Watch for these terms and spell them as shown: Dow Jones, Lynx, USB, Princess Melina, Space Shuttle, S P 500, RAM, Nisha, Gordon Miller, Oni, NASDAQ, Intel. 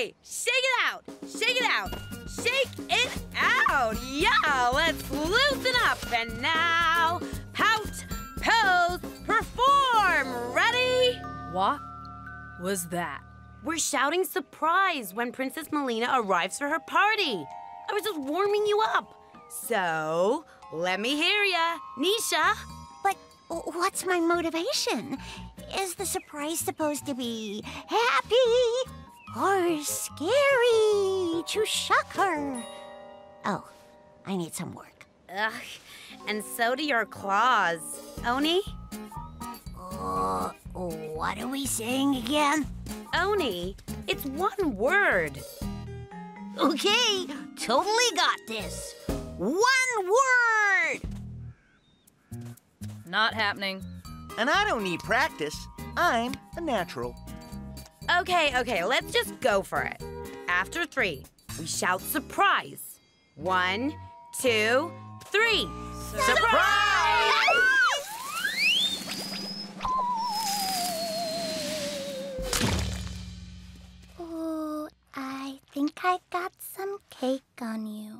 Hey, shake it out! Shake it out! Shake it out! Yeah, let's loosen up. And now, pout, pose, perform! Ready? What was that? We're shouting surprise when Princess Melina arrives for her party. I was just warming you up. So, let me hear ya, Nisha. But what's my motivation? Is the surprise supposed to be happy or scary to shock her? Oh, I need some work. Ugh, and so do your claws. Oni? What are we saying again? Oni, it's one word. Okay, totally got this. One word! Not happening. And I don't need practice. I'm a natural. Okay, let's just go for it. After three, we shout surprise. 1, 2, 3. Surprise! I think I got some cake on you.